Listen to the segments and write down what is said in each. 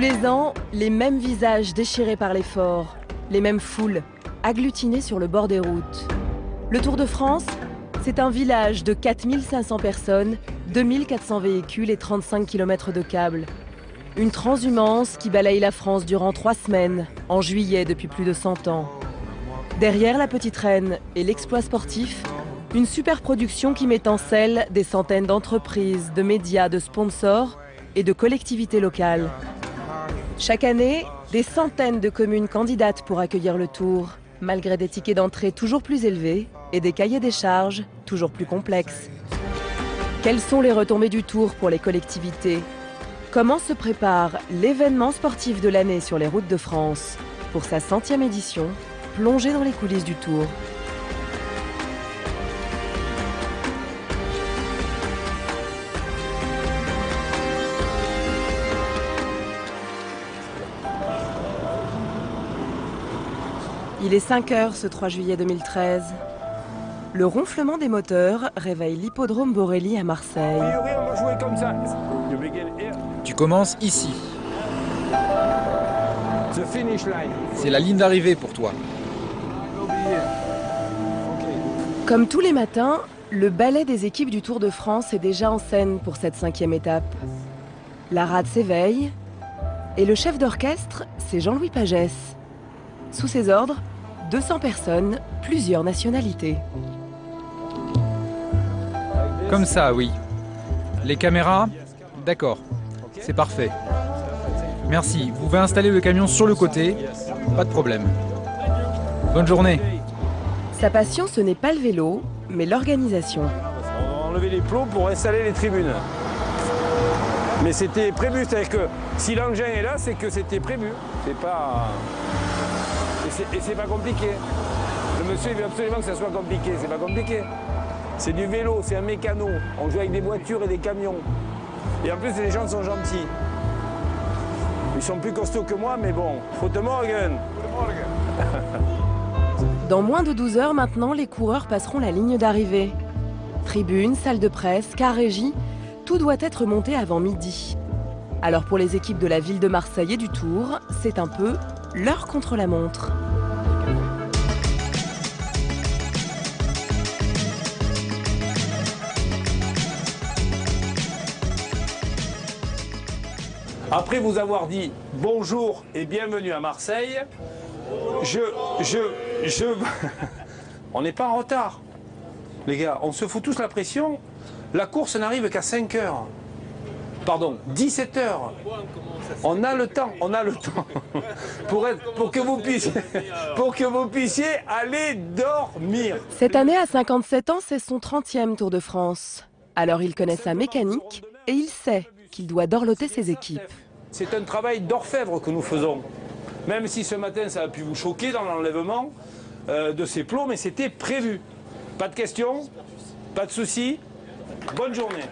les ans, les mêmes visages déchirés par l'effort, les mêmes foules agglutinées sur le bord des routes. Le Tour de France, c'est un village de 4500 personnes, 2400 véhicules et 35 km de câbles. Une transhumance qui balaye la France durant 3 semaines, en juillet depuis plus de 100 ans. Derrière la petite reine et l'exploit sportif, une superproduction qui met en scène des centaines d'entreprises, de médias, de sponsors et de collectivités locales. Chaque année, des centaines de communes candidatent pour accueillir le Tour, malgré des tickets d'entrée toujours plus élevés et des cahiers des charges toujours plus complexes. Quelles sont les retombées du Tour pour les collectivités ? Comment se prépare l'événement sportif de l'année sur les routes de France? Pour sa 100e édition, plongée dans les coulisses du Tour. Il est 5 h ce 3 juillet 2013. Le ronflement des moteurs réveille l'hippodrome Borelli à Marseille. Tu commences ici. C'est la ligne d'arrivée pour toi. Comme tous les matins, le ballet des équipes du Tour de France est déjà en scène pour cette 5e étape. La rade s'éveille et le chef d'orchestre, c'est Jean-Louis Pagès. Sous ses ordres, 200 personnes, plusieurs nationalités. Comme ça, oui. Les caméras, d'accord. C'est parfait. Merci. Vous pouvez installer le camion sur le côté. Pas de problème. Bonne journée. Sa passion, ce n'est pas le vélo, mais l'organisation. On a enlevé les plots pour installer les tribunes. Mais c'était prévu. C'est-à-dire que si l'engin est là, c'est que c'était prévu. C'est pas... Et c'est pas compliqué. Le monsieur, il veut absolument que ça soit compliqué. C'est pas compliqué. C'est du vélo, c'est un mécano. On joue avec des voitures et des camions. Et en plus, les gens sont gentils. Ils sont plus costauds que moi, mais bon. Guten Morgen. Dans moins de 12 heures maintenant, les coureurs passeront la ligne d'arrivée. Tribune, salle de presse, car régie, tout doit être monté avant midi. Alors pour les équipes de la ville de Marseille et du Tour, c'est un peu l'heure contre la montre. Après vous avoir dit bonjour et bienvenue à Marseille, on n'est pas en retard. Les gars, on se fout tous la pression. La course n'arrive qu'à 5 h. Pardon, 17 h. On a le temps, pour que vous puissiez aller dormir. Cette année, à 57 ans, c'est son 30e Tour de France. Alors il connaît sa mécanique et il sait qu'il doit dorloter ses équipes. C'est un travail d'orfèvre que nous faisons. Même si ce matin, ça a pu vous choquer dans l'enlèvement de ces plots, mais c'était prévu. Pas de questions, pas de soucis. Bonne journée.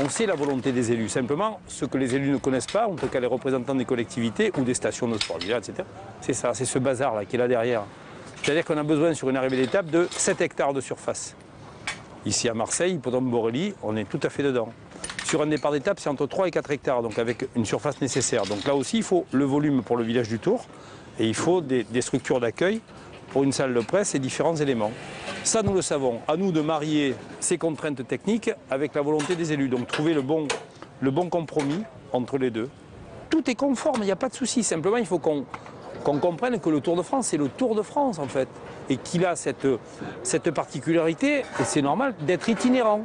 On sait la volonté des élus. Simplement, ce que les élus ne connaissent pas, en tout cas les représentants des collectivités ou des stations de sport, etc., c'est ça, c'est ce bazar-là qui est là derrière. C'est-à-dire qu'on a besoin, sur une arrivée d'étape, de 7 hectares de surface. Ici à Marseille, Pontombroli, on est tout à fait dedans. Sur un départ d'étape, c'est entre 3 et 4 hectares, donc avec une surface nécessaire. Donc là aussi, il faut le volume pour le village du Tour et il faut des structures d'accueil pour une salle de presse et différents éléments. Ça, nous le savons. À nous de marier ces contraintes techniques avec la volonté des élus. Donc trouver le bon compromis entre les deux. Tout est conforme, il n'y a pas de souci. Simplement, il faut qu'on comprenne que le Tour de France, c'est le Tour de France, en fait. Et qu'il a cette particularité, et c'est normal, d'être itinérant.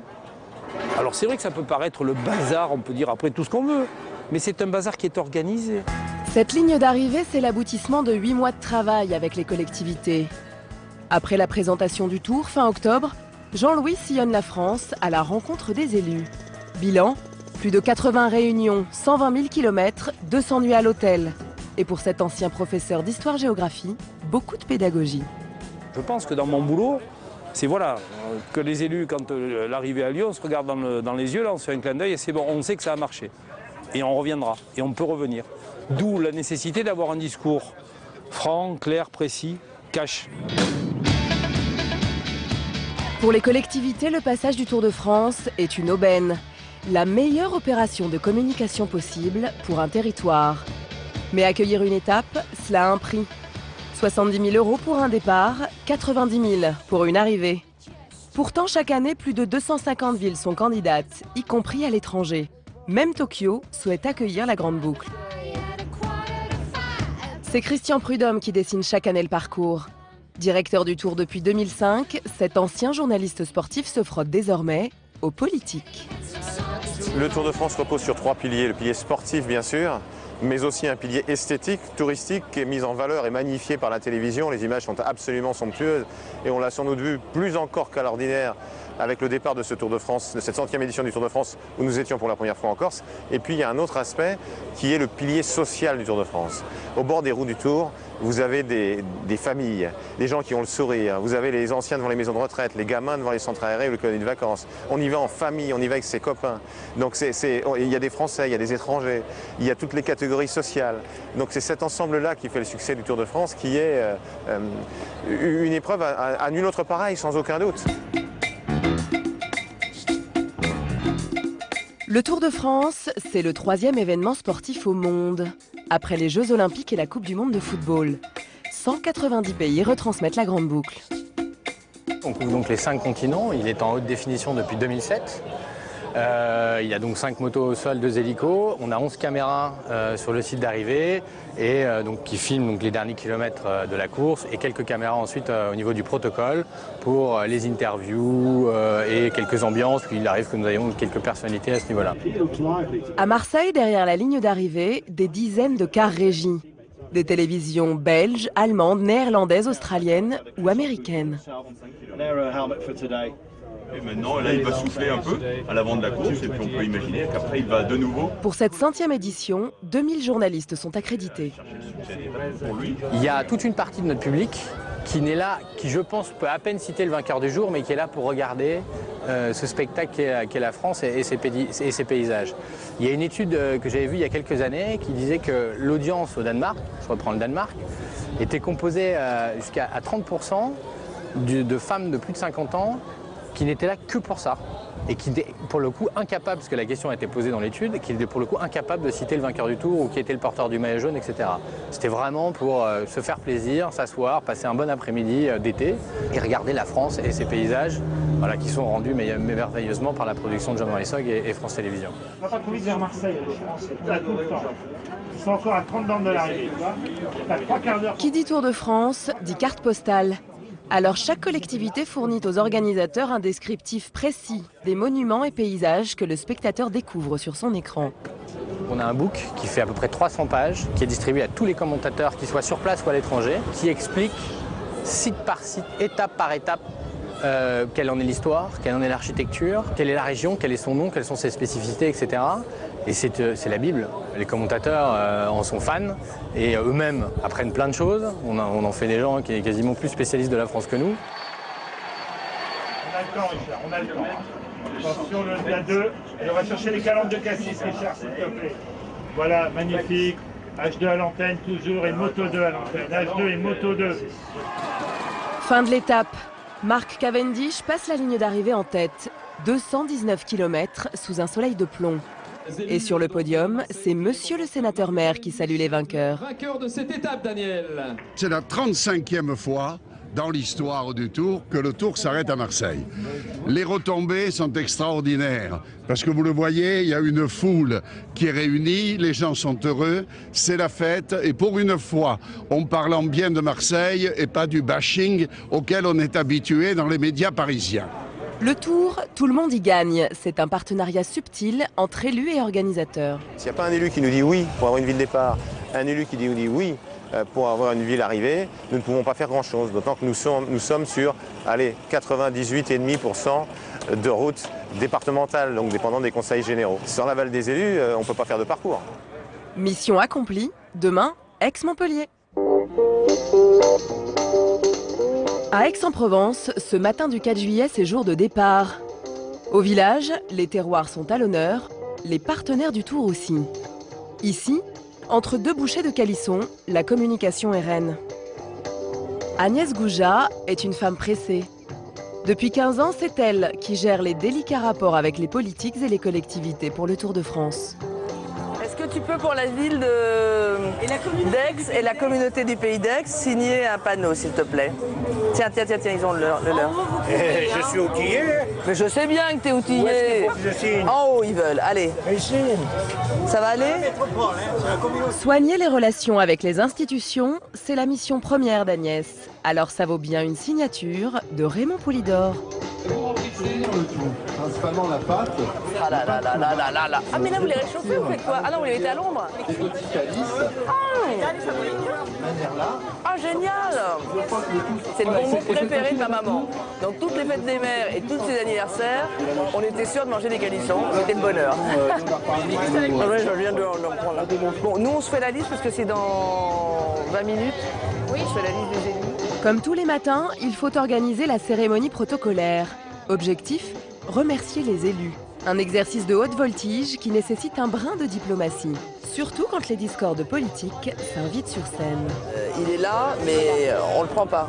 Alors c'est vrai que ça peut paraître le bazar, on peut dire après tout ce qu'on veut, mais c'est un bazar qui est organisé. Cette ligne d'arrivée, c'est l'aboutissement de 8 mois de travail avec les collectivités. Après la présentation du Tour, fin octobre, Jean-Louis sillonne la France à la rencontre des élus. Bilan, plus de 80 réunions, 120 000 km, 200 nuits à l'hôtel. Et pour cet ancien professeur d'histoire-géographie, beaucoup de pédagogie. Je pense que dans mon boulot, c'est voilà, que les élus, quand l'arrivée a lieu, on se regarde dans les yeux, là, on se fait un clin d'œil et c'est bon, on sait que ça a marché. Et on reviendra, et on peut revenir. D'où la nécessité d'avoir un discours franc, clair, précis, cash. Pour les collectivités, le passage du Tour de France est une aubaine. La meilleure opération de communication possible pour un territoire. Mais accueillir une étape, cela a un prix. 70 000 € pour un départ, 90 000 pour une arrivée. Pourtant, chaque année, plus de 250 villes sont candidates, y compris à l'étranger. Même Tokyo souhaite accueillir la Grande Boucle. C'est Christian Prudhomme qui dessine chaque année le parcours. Directeur du Tour depuis 2005, cet ancien journaliste sportif se frotte désormais aux politiques. Le Tour de France repose sur trois piliers. Le pilier sportif, bien sûr, mais aussi un pilier esthétique, touristique, qui est mis en valeur et magnifié par la télévision. Les images sont absolument somptueuses et on l'a sans doute vu plus encore qu'à l'ordinaire avec le départ de ce Tour de France, de cette 100e édition du Tour de France où nous étions pour la première fois en Corse. Et puis il y a un autre aspect qui est le pilier social du Tour de France. Au bord des roues du Tour, vous avez des familles, des gens qui ont le sourire, vous avez les anciens devant les maisons de retraite, les gamins devant les centres aérés ou les colonies de vacances. On y va en famille, on y va avec ses copains. Donc il y a des Français, il y a des étrangers, il y a toutes les catégories sociales. Donc c'est cet ensemble-là qui fait le succès du Tour de France, qui est une épreuve à nul autre pareil, sans aucun doute. Le Tour de France, c'est le troisième événement sportif au monde, après les Jeux Olympiques et la Coupe du monde de football. 190 pays retransmettent la Grande Boucle. On couvre donc les 5 continents, il est en haute définition depuis 2007. Il y a donc 5 motos au sol, 2 hélicos. On a 11 caméras sur le site d'arrivée et donc qui filment donc les derniers kilomètres de la course et quelques caméras ensuite au niveau du protocole pour les interviews et quelques ambiances. Puis il arrive que nous ayons quelques personnalités à ce niveau-là. À Marseille, derrière la ligne d'arrivée, des dizaines de cars régis. Des télévisions belges, allemandes, néerlandaises, australiennes ou américaines. Et maintenant, là, il va souffler un peu à l'avant de la course et puis on peut imaginer qu'après, il va de nouveau. Pour cette 100e édition, 2000 journalistes sont accrédités. Il y a toute une partie de notre public qui n'est là, qui je pense peut à peine citer le vainqueur du jour, mais qui est là pour regarder ce spectacle qu'est la France et ses paysages. Il y a une étude que j'avais vue il y a quelques années qui disait que l'audience au Danemark, je reprends le Danemark, était composée jusqu'à 30% de femmes de plus de 50 ans qui n'étaient là que pour ça, et qui étaient pour le coup incapables, parce que la question a été posée dans l'étude, qui étaient pour le coup incapables de citer le vainqueur du Tour ou qui était le porteur du maillot jaune, etc. C'était vraiment pour se faire plaisir, s'asseoir, passer un bon après-midi d'été et regarder la France et ses paysages, voilà, qui sont rendus merveilleusement par la production de Jean Morissog et France Télévisions. On va pas courir vers Marseille, je pense, t'as tout le temps. Ils sont encore à 30 bornes de l'arrivée, tu vois. T'as 3 quarts d'heure. Qui dit Tour de France, dit carte postale. Alors chaque collectivité fournit aux organisateurs un descriptif précis des monuments et paysages que le spectateur découvre sur son écran. On a un book qui fait à peu près 300 pages, qui est distribué à tous les commentateurs, qu'ils soient sur place ou à l'étranger, qui explique site par site, étape par étape, quelle en est l'histoire, quelle en est l'architecture, quelle est la région, quel est son nom, quelles sont ses spécificités, etc. Et c'est la Bible. Les commentateurs en sont fans et eux-mêmes apprennent plein de choses. On en fait des gens qui sont quasiment plus spécialistes de la France que nous. On a le temps, Richard, on a le temps. Attention, la 2, et on va chercher les calandres de Cassis, Richard, s'il te plaît. Voilà, magnifique. H2 à l'antenne, toujours, et Moto 2 à l'antenne. H2 et Moto 2. Fin de l'étape. Marc Cavendish passe la ligne d'arrivée en tête. 219 km sous un soleil de plomb. Et sur le podium, c'est monsieur le sénateur maire qui salue les vainqueurs. Vainqueur de cette étape, Daniel. C'est la 35e fois dans l'histoire du Tour que le Tour s'arrête à Marseille. Les retombées sont extraordinaires, parce que vous le voyez, il y a une foule qui est réunie, les gens sont heureux, c'est la fête, et pour une fois, en parlant bien de Marseille et pas du bashing auquel on est habitué dans les médias parisiens. Le Tour, tout le monde y gagne. C'est un partenariat subtil entre élus et organisateurs. S'il n'y a pas un élu qui nous dit oui pour avoir une ville départ, un élu qui nous dit oui pour avoir une ville arrivée, nous ne pouvons pas faire grand-chose. D'autant que nous sommes sur 98,5% de routes départementales, donc dépendant des conseils généraux. Sans l'aval des élus, on ne peut pas faire de parcours. Mission accomplie. Demain, Aix-Montpellier. À Aix-en-Provence, ce matin du 4 juillet, c'est jour de départ. Au village, les terroirs sont à l'honneur, les partenaires du Tour aussi. Ici, entre deux bouchées de calisson, la communication est reine. Agnès Gouja est une femme pressée. Depuis 15 ans, c'est elle qui gère les délicats rapports avec les politiques et les collectivités pour le Tour de France. Est-ce que tu peux, pour la ville d'Aix et la communauté du Pays d'Aix, signer un panneau, s'il te plaît? Tiens, ils ont le leur. Je suis outillé. Mais je sais bien que tu es outillé. En haut, ils veulent. Allez. Ça va aller? Soigner les relations avec les institutions, c'est la mission première d'Agnès. Alors ça vaut bien une signature de Raymond Poulidor. Principalement la pâte. Ah là là là là là là. Ah mais là vous les réchauffez, vous faites quoi? Ah non, vous les mettez à l'ombre. Des petits calices. Ah génial. C'est le bonbon préféré de ma maman. Donc toutes les fêtes des mères et tous ses anniversaires, on était sûrs de manger des calissons. C'était le bonheur. Je viens de leur prendre là. Bon, nous on se fait la liste parce que c'est dans 20 minutes. Oui, je fais la liste des ennemis. Comme tous les matins, il faut organiser la cérémonie protocolaire. Objectif, remercier les élus. Un exercice de haute voltige qui nécessite un brin de diplomatie. Surtout quand les discordes politiques s'invitent sur scène. Il est là, mais on le prend pas.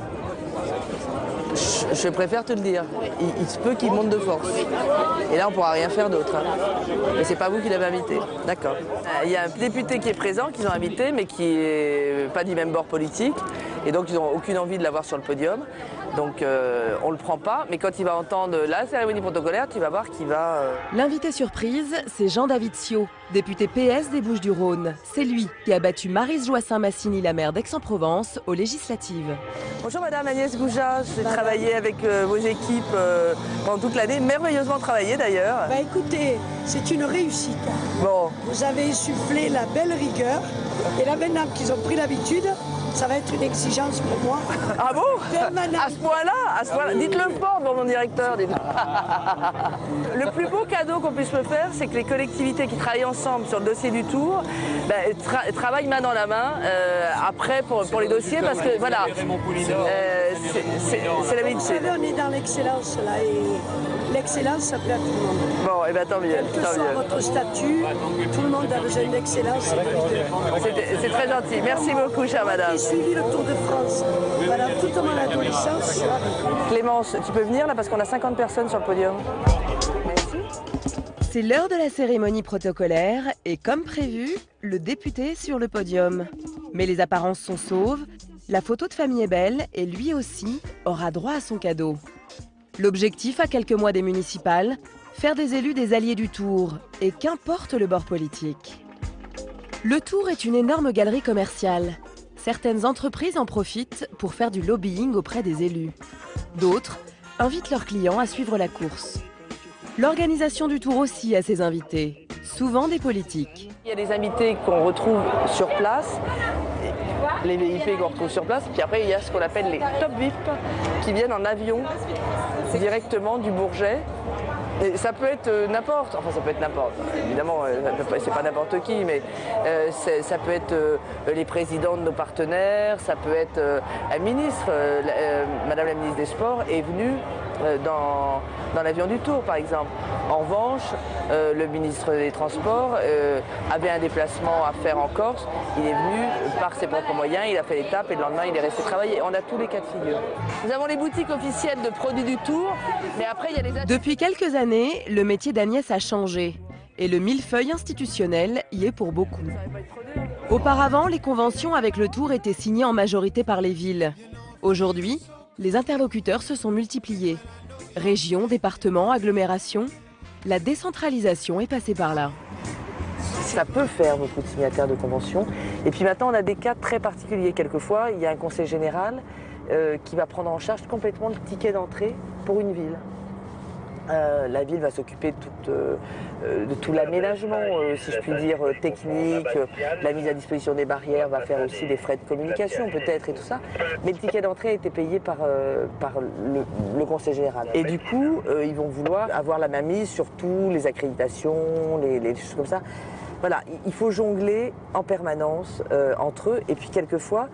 Je préfère te le dire. Il se peut qu'il monte de force. Et là, on ne pourra rien faire d'autre. Mais c'est pas vous qui l'avez invité. D'accord. Il y a un député qui est présent, qu'ils ont invité, mais qui n'est pas du même bord politique. Et donc, ils n'ont aucune envie de l'avoir sur le podium. Donc, on ne le prend pas. Mais quand il va entendre la cérémonie protocolaire, tu vas voir qu'il va... L'invité surprise, c'est Jean-David Ciot, député PS des Bouches-du-Rhône. C'est lui qui a battu Maryse Joassin-Massini, la maire d'Aix-en-Provence, aux législatives. Bonjour Madame Agnès Gouja. J'ai travaillé avec vos équipes pendant toute l'année. Merveilleusement travaillé d'ailleurs. Bah écoutez, c'est une réussite. Bon. Vous avez insufflé la belle rigueur. Et là maintenant qu'ils ont pris l'habitude... Ça va être une exigence pour moi. Ah bon? À ce point-là, dites-le fort devant mon directeur. Le plus beau cadeau qu'on puisse me faire, c'est que les collectivités qui travaillent ensemble sur le dossier du Tour travaillent main dans la main après pour les dossiers parce que voilà. C'est l'habitude. On est dans l'excellence là et l'excellence ça plaît à tout le monde. Bon, et bien tant mieux. Quel que soit votre statut, tout le monde a besoin d'excellence. C'est très gentil. Merci beaucoup, chère madame. J'ai suivi le Tour de France pendant toute mon adolescence. Clémence, tu peux venir là parce qu'on a 50 personnes sur le podium. Merci. C'est l'heure de la cérémonie protocolaire et comme prévu, le député est sur le podium. Mais les apparences sont sauves, la photo de famille est belle et lui aussi aura droit à son cadeau. L'objectif à quelques mois des municipales, faire des élus des alliés du Tour et qu'importe le bord politique. Le Tour est une énorme galerie commerciale. Certaines entreprises en profitent pour faire du lobbying auprès des élus. D'autres invitent leurs clients à suivre la course. L'organisation du Tour aussi a ses invités, souvent des politiques. Il y a des invités qu'on retrouve sur place, les VIP qu'on retrouve sur place, puis après il y a ce qu'on appelle les top VIP qui viennent en avion directement du Bourget. Et ça peut être n'importe, évidemment, c'est pas n'importe qui, mais ça peut être les présidents de nos partenaires, ça peut être un ministre, Madame la ministre des Sports est venue dans l'avion du Tour, par exemple. En revanche, le ministre des Transports avait un déplacement à faire en Corse, il est venu par ses propres moyens, il a fait l'étape et le lendemain, il est resté travailler. On a tous les cas de figure. Nous avons les boutiques officielles de produits du Tour, mais après, il y a les... Depuis quelques années, le métier d'Agnès a changé et le millefeuille institutionnel y est pour beaucoup. Auparavant, les conventions avec le Tour étaient signées en majorité par les villes. Aujourd'hui, les interlocuteurs se sont multipliés. Régions, départements, agglomérations, la décentralisation est passée par là. Ça peut faire beaucoup de signataires de conventions. Et puis maintenant, on a des cas très particuliers. Quelquefois, il y a un conseil général qui va prendre en charge complètement le ticket d'entrée pour une ville. La ville va s'occuper de tout l'aménagement, si je puis dire, technique, la mise à disposition des barrières, va faire aussi des frais de communication peut-être et tout ça. Mais le ticket d'entrée a été payé par le conseil général. Et du coup, ils vont vouloir avoir la main mise sur tout, les accréditations, les choses comme ça. Voilà, il faut jongler en permanence entre eux et puis quelquefois,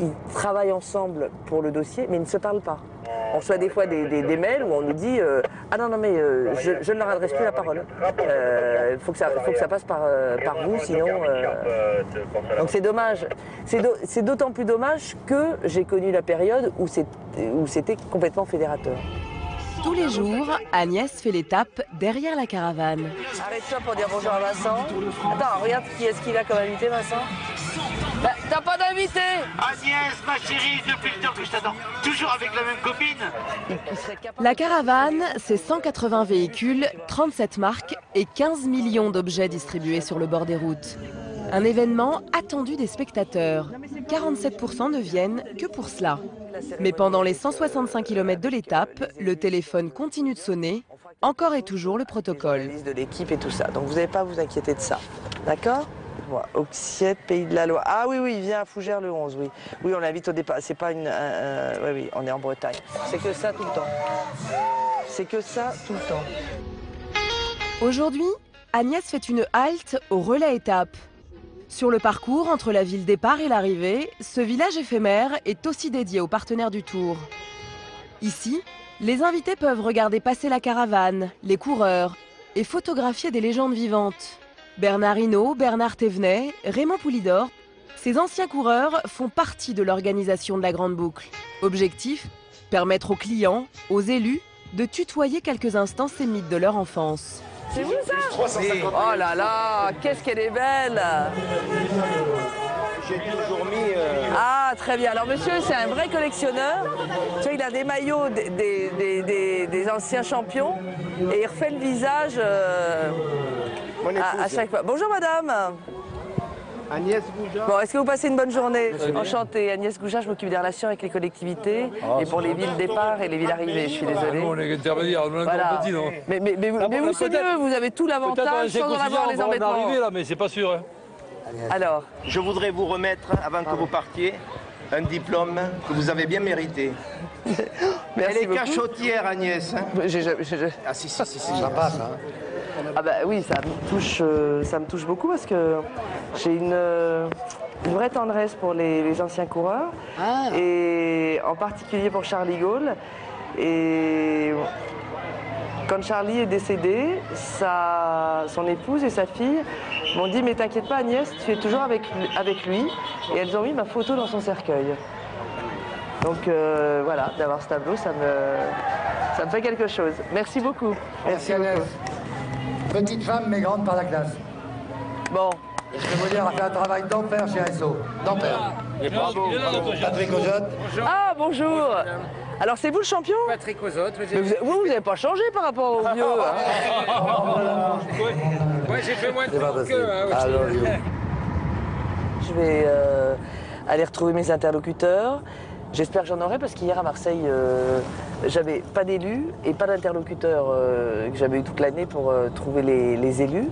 ils travaillent ensemble pour le dossier, mais ils ne se parlent pas. On reçoit des fois des mails où on nous dit ah non, non, mais je ne leur adresse plus la parole. Il faut que ça passe par vous, sinon... Donc c'est dommage. C'est d'autant plus dommage que j'ai connu la période où c'était complètement fédérateur. Tous les jours, Agnès fait l'étape derrière la caravane. Arrête-toi pour dire bonjour à Vincent. Attends, regarde qui est-ce qu'il a comme invité, Vincent. Bah, t'as pas d'invité. Agnès, ma chérie, depuis le temps que je t'attends, toujours avec la même copine. La caravane, c'est 180 véhicules, 37 marques et 15 millions d'objets distribués sur le bord des routes. Un événement attendu des spectateurs. 47% ne viennent que pour cela. Mais pendant les 165 km de l'étape, le téléphone continue de sonner, encore et toujours le protocole. ...de l'équipe et tout ça, donc vous n'allez pas à vous inquiéter de ça, d'accord ? Auxiette, Pays de la Loire. Ah oui, oui, il vient à Fougères le 11, oui. Oui, on l'invite au départ, c'est pas une... oui, oui, on est en Bretagne. C'est que ça tout le temps. C'est que ça tout le temps. Aujourd'hui, Agnès fait une halte au relais étape. Sur le parcours entre la ville départ et l'arrivée, ce village éphémère est aussi dédié aux partenaires du Tour. Ici, les invités peuvent regarder passer la caravane, les coureurs et photographier des légendes vivantes. Bernard Hinault, Bernard Thévenet, Raymond Poulidor, ces anciens coureurs font partie de l'organisation de la Grande Boucle. Objectif, permettre aux clients, aux élus, de tutoyer quelques instants ces mythes de leur enfance. C'est vous ça? 350 Oh là là, qu'est-ce qu'elle est belle! J'ai toujours mis... Ah très bien, alors monsieur c'est un vrai collectionneur. Tu vois, il a des maillots des anciens champions et il refait le visage à chaque fois. Bonjour madame! Agnès Gouja. Bon, est-ce que vous passez une bonne journée? Enchantée, Agnès Gouja, je m'occupe des relations avec les collectivités et pour les villes départ et les villes arrivées, je suis désolée. Nous, on est intermédiaires, on est encore petits, non? Mais vous, c'est mieux, vous avez tout l'avantage sans en avoir les embêtements. On va en arriver là, mais c'est pas sûr. Hein. Alors, je voudrais vous remettre, avant que vous partiez, un diplôme que vous avez bien mérité. Merci Elle est cachotière, Agnès. Hein. Ah si, si, si, c'est sympa, ça. Ah bah oui, ça me touche beaucoup parce que j'ai une vraie tendresse pour les anciens coureurs et en particulier pour Charlie Gaulle. Et quand Charlie est décédé, son épouse et sa fille m'ont dit « Mais t'inquiète pas Agnès, tu es toujours avec lui » et elles ont mis ma photo dans son cercueil. Donc voilà, d'avoir ce tableau, ça me fait quelque chose. Merci beaucoup. Merci Agnès. Petite femme, mais grande par la classe. Bon. Je vais vous dire, elle a fait un travail d'enfer chez ASO. D'enfer. Bravo. Patrick Ozotte. Ah, bonjour. Alors, c'est vous le champion ? Patrick Ozotte. Vous n'avez pas changé par rapport aux vieux. Moi, j'ai fait moins de temps qu'eux. Je vais aller retrouver mes interlocuteurs. J'espère que j'en aurai parce qu'hier à Marseille, j'avais pas d'élus et pas d'interlocuteurs que j'avais eu toute l'année pour trouver les élus.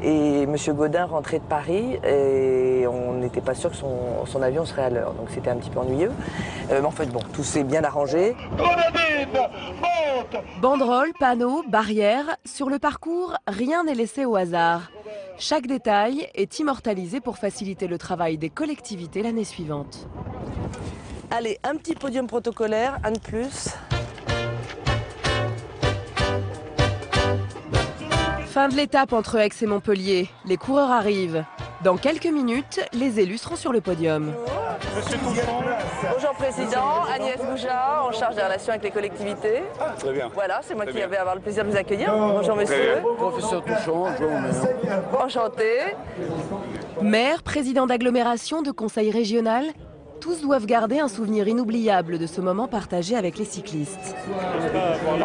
Et M. Godin rentrait de Paris et on n'était pas sûr que son avion serait à l'heure. Donc c'était un petit peu ennuyeux. Mais en fait, bon, tout s'est bien arrangé. Banderoles, panneaux, barrières, sur le parcours, rien n'est laissé au hasard. Chaque détail est immortalisé pour faciliter le travail des collectivités l'année suivante. Allez, un petit podium protocolaire, un de plus. Fin de l'étape entre Aix et Montpellier. Les coureurs arrivent. Dans quelques minutes, les élus seront sur le podium. Monsieur Touchon. Bonjour Président, Agnès Gouja, en charge des relations avec les collectivités. Ah, très bien. Voilà, c'est moi qui vais avoir le plaisir de vous accueillir. Bonjour Monsieur. Professeur Touchon, bonjour. Enchanté. Maire, président d'agglomération, de conseil régional. Tous doivent garder un souvenir inoubliable de ce moment partagé avec les cyclistes.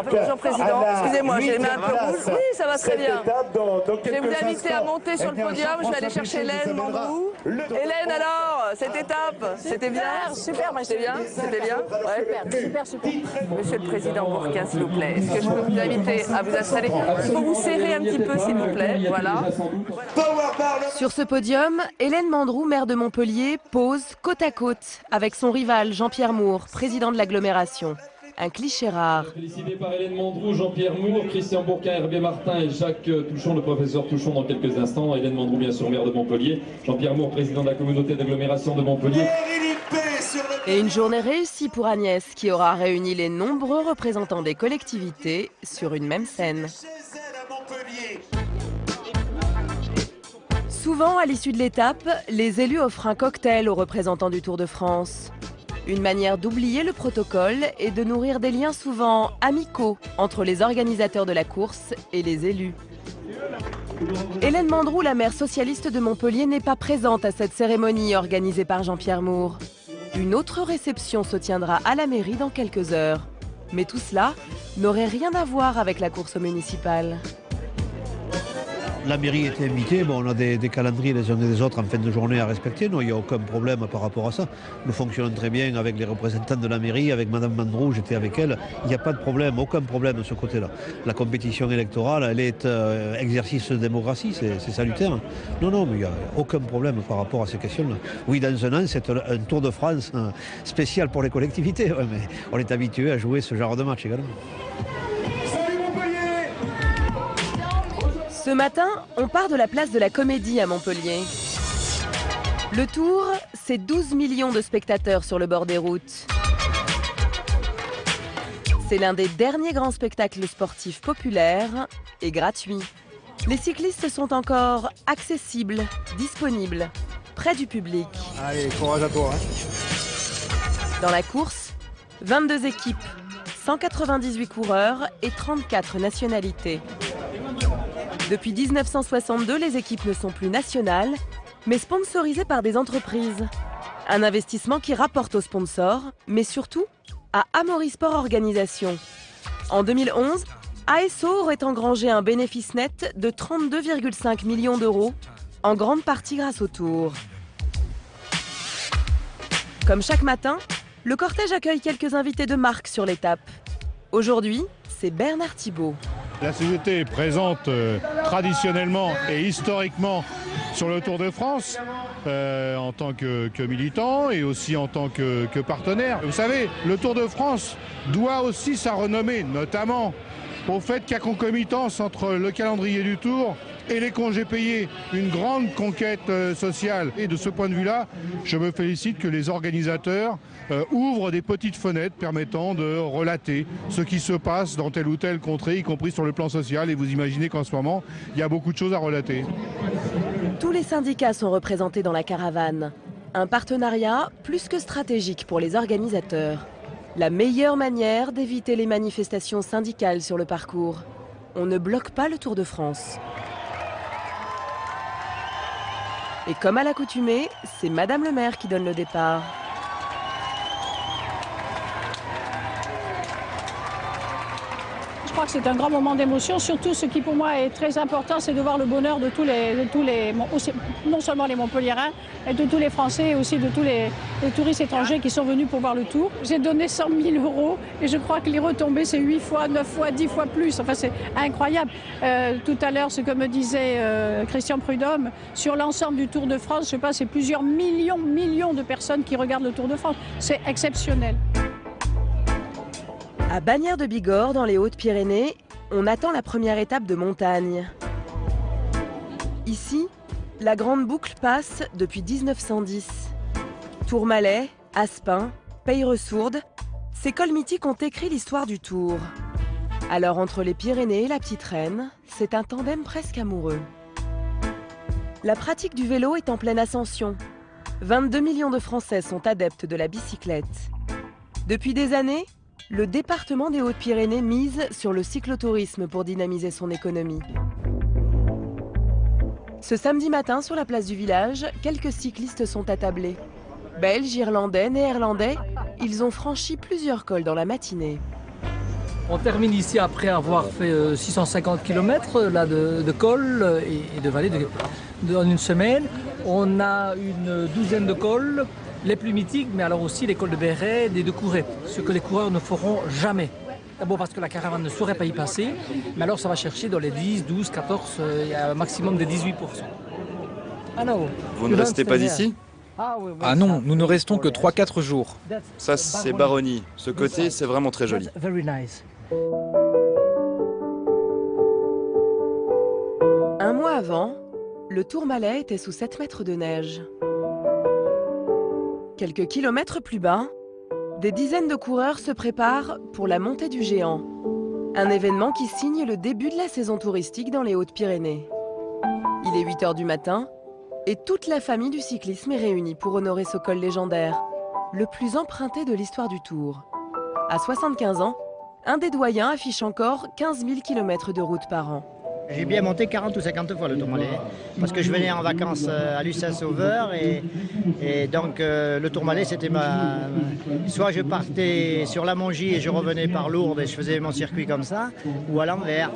Monsieur le Président, excusez-moi, j'ai les mains un peu rouges. Oui, ça va très bien. Je vais vous inviter à monter sur le podium. Je vais aller chercher Hélène Mandroux. Hélène, alors, cette étape, c'était bien? Super, c'était bien. C'était bien. Super, super, super. Monsieur le Président Bourquin, s'il vous plaît, est-ce que je peux vous inviter à vous installer? Il faut vous serrer un petit peu, s'il vous plaît. Voilà. Sur ce podium, Hélène Mandroux, maire de Montpellier, pose côte à côte avec son rival Jean-Pierre Moure, président de l'agglomération. un cliché rare. Félicité par Hélène Mandroux, Jean-Pierre Moure, Christian Bourquin, Hervé Martin et Jacques Touchon, le professeur Touchon dans quelques instants. Hélène Mandroux, bien sûr, maire de Montpellier. Jean-Pierre Moure, président de la communauté d'agglomération de Montpellier. Et une journée réussie pour Agnès, qui aura réuni les nombreux représentants des collectivités sur une même scène. Souvent, à l'issue de l'étape, les élus offrent un cocktail aux représentants du Tour de France. Une manière d'oublier le protocole et de nourrir des liens souvent amicaux entre les organisateurs de la course et les élus. Hélène Mandroux, la maire socialiste de Montpellier, n'est pas présente à cette cérémonie organisée par Jean-Pierre Moure. Une autre réception se tiendra à la mairie dans quelques heures. Mais tout cela n'aurait rien à voir avec la course municipale. La mairie était invitée, bon, on a des calendriers les uns et les autres en fin de journée à respecter, non, il n'y a aucun problème par rapport à ça. Nous fonctionnons très bien avec les représentants de la mairie, avec Madame Mandroux, j'étais avec elle, il n'y a pas de problème, aucun problème de ce côté-là. La compétition électorale, elle est exercice de démocratie, c'est salutaire. Non, non, mais il n'y a aucun problème par rapport à ces questions-là. Oui, dans un an, c'est un Tour de France spécial pour les collectivités, ouais, mais on est habitué à jouer ce genre de match également. Ce matin, on part de la place de la Comédie à Montpellier. Le Tour, c'est 12 millions de spectateurs sur le bord des routes. C'est l'un des derniers grands spectacles sportifs populaires et gratuits. Les cyclistes sont encore accessibles, disponibles, près du public. Allez, courage à toi, hein. Dans la course, 22 équipes, 198 coureurs et 34 nationalités. Depuis 1962, les équipes ne sont plus nationales, mais sponsorisées par des entreprises. Un investissement qui rapporte aux sponsors, mais surtout à Amaury Sport Organisation. En 2011, ASO aurait engrangé un bénéfice net de 32,5 millions d'euros, en grande partie grâce au Tour. Comme chaque matin, le cortège accueille quelques invités de marque sur l'étape. Aujourd'hui, c'est Bernard Thibault. La CGT est présente traditionnellement et historiquement sur le Tour de France en tant que militant et aussi en tant que partenaire. Vous savez, le Tour de France doit aussi sa renommée, notamment au fait qu'il y a concomitance entre le calendrier du Tour et les congés payés, une grande conquête sociale. Et de ce point de vue-là, je me félicite que les organisateurs ouvrent des petites fenêtres permettant de relater ce qui se passe dans telle ou telle contrée, y compris sur le plan social. Et vous imaginez qu'en ce moment, il y a beaucoup de choses à relater. Tous les syndicats sont représentés dans la caravane. Un partenariat plus que stratégique pour les organisateurs. La meilleure manière d'éviter les manifestations syndicales sur le parcours. On ne bloque pas le Tour de France. Et comme à l'accoutumée, c'est Madame le maire qui donne le départ. Je crois que c'est un grand moment d'émotion. Surtout, ce qui pour moi est très important, c'est de voir le bonheur de tous les non seulement les Montpelliérains, mais de tous les Français et aussi de tous les touristes étrangers qui sont venus pour voir le Tour. J'ai donné 100 000 euros et je crois que les retombées, c'est 8 fois, 9 fois, 10 fois plus. Enfin, c'est incroyable. Tout à l'heure, ce que me disait Christian Prudhomme, sur l'ensemble du Tour de France, je sais pas, c'est plusieurs millions de personnes qui regardent le Tour de France. C'est exceptionnel. À Bagnères-de-Bigorre, dans les Hautes-Pyrénées, on attend la première étape de montagne. Ici, la Grande Boucle passe depuis 1910. Tourmalet, Aspin, Peyresourde, ces cols mythiques ont écrit l'histoire du Tour. Alors entre les Pyrénées et la Petite Reine, c'est un tandem presque amoureux. La pratique du vélo est en pleine ascension. 22 millions de Français sont adeptes de la bicyclette. Depuis des années, le département des Hautes-Pyrénées mise sur le cyclotourisme pour dynamiser son économie. Ce samedi matin, sur la place du village, quelques cyclistes sont attablés. Belges, Irlandais, Néerlandais, ils ont franchi plusieurs cols dans la matinée. On termine ici après avoir fait 650 km là, de cols et de vallées en une semaine. On a une douzaine de cols. Les plus mythiques, mais alors aussi l'école de Béret et de Couret, ce que les coureurs ne feront jamais. D'abord parce que la caravane ne saurait pas y passer, mais alors ça va chercher dans les 10, 12, 14, il y a un maximum de 18%. Ah non, vous ne restez pas ici ? Ah non, nous ne restons que 3-4 jours. Ça, c'est Baronnie. Ce côté, c'est vraiment très joli. Un mois avant, le Tourmalet était sous 7 mètres de neige. Quelques kilomètres plus bas, des dizaines de coureurs se préparent pour la montée du géant. Un événement qui signe le début de la saison touristique dans les Hautes-Pyrénées. Il est 8 h du matin et toute la famille du cyclisme est réunie pour honorer ce col légendaire, le plus emprunté de l'histoire du Tour. À 75 ans, un des doyens affiche encore 15 000 km de route par an. J'ai bien monté 40 ou 50 fois le Tourmalet, parce que je venais en vacances à Lucin-Sauveur et donc le Tourmalet c'était ma... Soit je partais sur la Mongie et je revenais par Lourdes et je faisais mon circuit comme ça, ou à l'envers.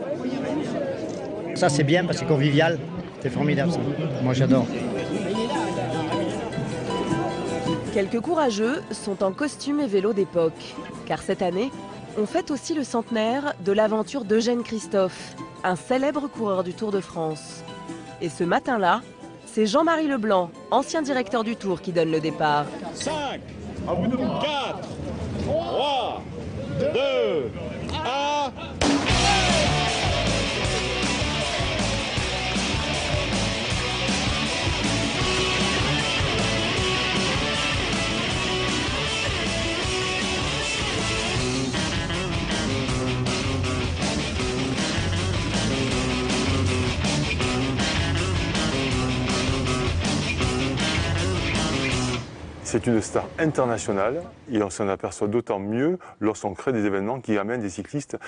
Ça c'est bien parce que c'est convivial, c'est formidable ça. Moi j'adore. Quelques courageux sont en costume et vélo d'époque, car cette année, on fête aussi le centenaire de l'aventure d'Eugène Christophe, un célèbre coureur du Tour de France. Et ce matin-là, c'est Jean-Marie Leblanc, ancien directeur du Tour, qui donne le départ. 5, 4, 3, 2, 1... C'est une star internationale et on s'en aperçoit d'autant mieux lorsqu'on crée des événements qui amènent des cyclistes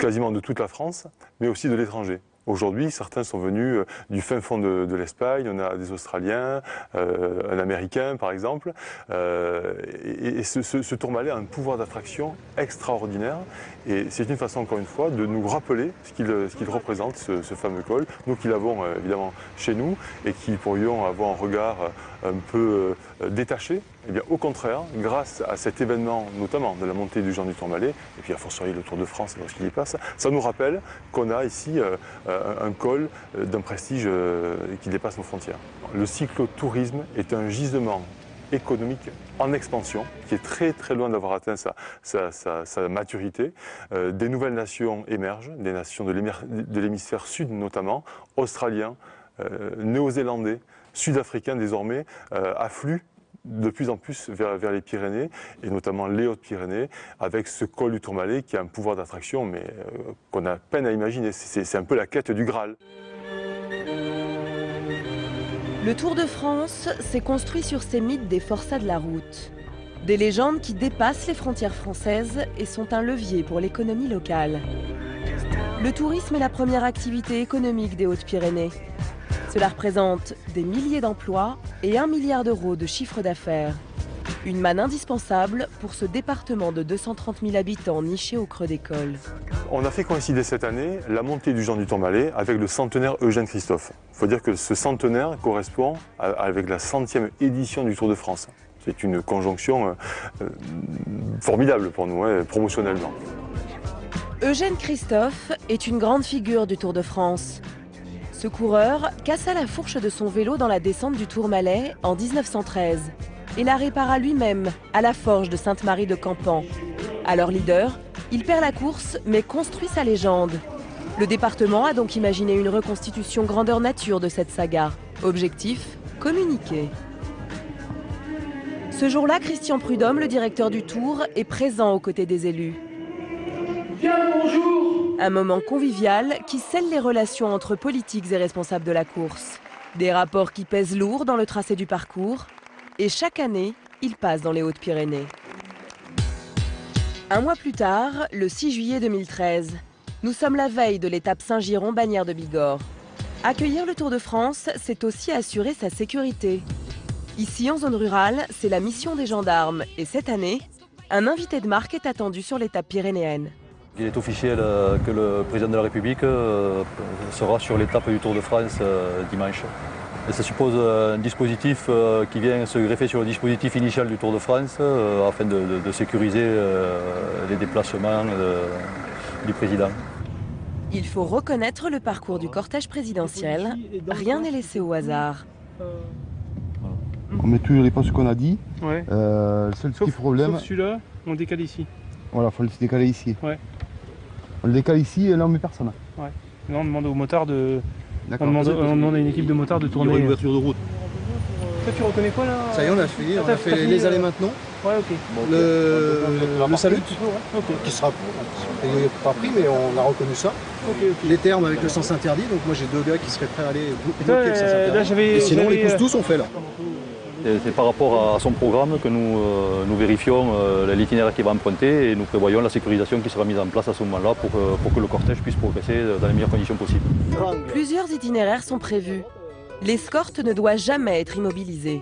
quasiment de toute la France, mais aussi de l'étranger. Aujourd'hui, certains sont venus du fin fond de l'Espagne, on a des Australiens, un Américain par exemple. Ce Tourmalet a un pouvoir d'attraction extraordinaire et c'est une façon encore une fois de nous rappeler ce qu'il représente, ce fameux col. Nous qui l'avons évidemment chez nous et qui pourrions avoir un regard un peu détaché, eh bien, au contraire, grâce à cet événement, notamment de la montée du géant du Tourmalet, et puis à fortiori le Tour de France lorsqu'il y passe, ça nous rappelle qu'on a ici un col d'un prestige qui dépasse nos frontières. Le cyclotourisme est un gisement économique en expansion, qui est très loin d'avoir atteint sa maturité. Des nouvelles nations émergent, des nations de l'hémisphère sud notamment, australiens, néo-zélandais, sud-africains désormais, affluent de plus en plus vers les Pyrénées, et notamment les Hautes-Pyrénées, avec ce col du Tourmalet qui a un pouvoir d'attraction, mais qu'on a peine à imaginer. C'est un peu la quête du Graal. Le Tour de France s'est construit sur ces mythes des forçats de la route. Des légendes qui dépassent les frontières françaises et sont un levier pour l'économie locale. Le tourisme est la première activité économique des Hautes-Pyrénées. Cela représente des milliers d'emplois et 1 milliard d'euros de chiffre d'affaires. Une manne indispensable pour ce département de 230 000 habitants nichés au creux des cols. On a fait coïncider cette année la montée du géant du Tourmalet avec le centenaire Eugène Christophe. Il faut dire que ce centenaire correspond avec la 100e édition du Tour de France. C'est une conjonction formidable pour nous, promotionnellement. Eugène Christophe est une grande figure du Tour de France. Ce coureur cassa la fourche de son vélo dans la descente du Tourmalet en 1913 et la répara lui-même à la forge de Sainte-Marie de Campan. Alors leader, il perd la course mais construit sa légende. Le département a donc imaginé une reconstitution grandeur nature de cette saga. Objectif, communiquer. Ce jour-là, Christian Prudhomme, le directeur du Tour, est présent aux côtés des élus. Bien bonjour! Un moment convivial qui scelle les relations entre politiques et responsables de la course. Des rapports qui pèsent lourd dans le tracé du parcours. Et chaque année, ils passent dans les Hautes-Pyrénées. Un mois plus tard, le 6 juillet 2013, nous sommes la veille de l'étape Saint-Girons Bagnères-de-Bigorre. Accueillir le Tour de France, c'est aussi assurer sa sécurité. Ici, en zone rurale, c'est la mission des gendarmes. Et cette année, un invité de marque est attendu sur l'étape pyrénéenne. Il est officiel que le président de la République sera sur l'étape du Tour de France dimanche. Et ça suppose un dispositif qui vient se greffer sur le dispositif initial du Tour de France afin de sécuriser les déplacements du président. Il faut reconnaître le parcours du cortège présidentiel. Rien n'est laissé au hasard. On met toujours les pas ce qu'on a dit. Ouais. Le seul petit problème. Sauf celui-là, on décale ici. Voilà, il faut le décaler ici. Ouais. On le décale ici et là on met personne. Ouais. Là on demande aux motards de. On demande à une équipe de motards de tourner. Il y aura une ouverture de route. Toi tu reconnais quoi là? Ça y est, on a fini, on a fait les allées maintenant. Ouais, ok. Bon, okay. Le salut ouais. Okay. Qui sera pas pris, mais on a reconnu ça. Okay, okay. Les termes avec le sens interdit, donc moi j'ai deux gars qui seraient prêts à aller bloquer le sens interdit. Et sinon les pouces tous on fait là. C'est par rapport à son programme que nous, nous vérifions l'itinéraire qu'il va emprunter et nous prévoyons la sécurisation qui sera mise en place à ce moment-là pour que le cortège puisse progresser dans les meilleures conditions possibles. Plusieurs itinéraires sont prévus. L'escorte ne doit jamais être immobilisée.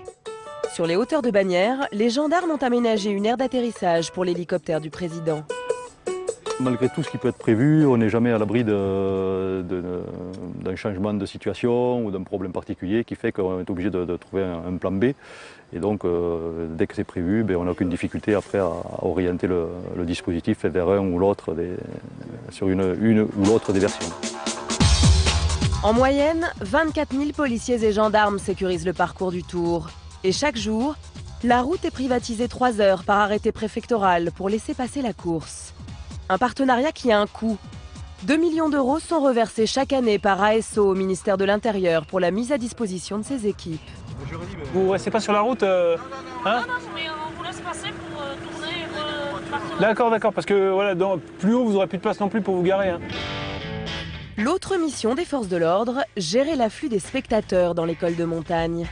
Sur les hauteurs de Bagnères, les gendarmes ont aménagé une aire d'atterrissage pour l'hélicoptère du président. Malgré tout ce qui peut être prévu, on n'est jamais à l'abri d'un changement de situation ou d'un problème particulier qui fait qu'on est obligé de trouver un plan B. Et donc, dès que c'est prévu, ben, on n'a aucune difficulté après à orienter le dispositif vers un ou l'autre sur une ou l'autre des versions. En moyenne, 24 000 policiers et gendarmes sécurisent le parcours du Tour. Et chaque jour, la route est privatisée 3 heures par arrêté préfectoral pour laisser passer la course. Un partenariat qui a un coût. 2 millions d'euros sont reversés chaque année par ASO au ministère de l'Intérieur pour la mise à disposition de ses équipes. Vous restez pas sur la route Non, mais on vous laisse passer pour tourner. D'accord, d'accord, parce que voilà, plus haut, vous n'aurez plus de place non plus pour vous garer. Hein. L'autre mission des forces de l'ordre, gérer l'afflux des spectateurs dans l'école de montagne.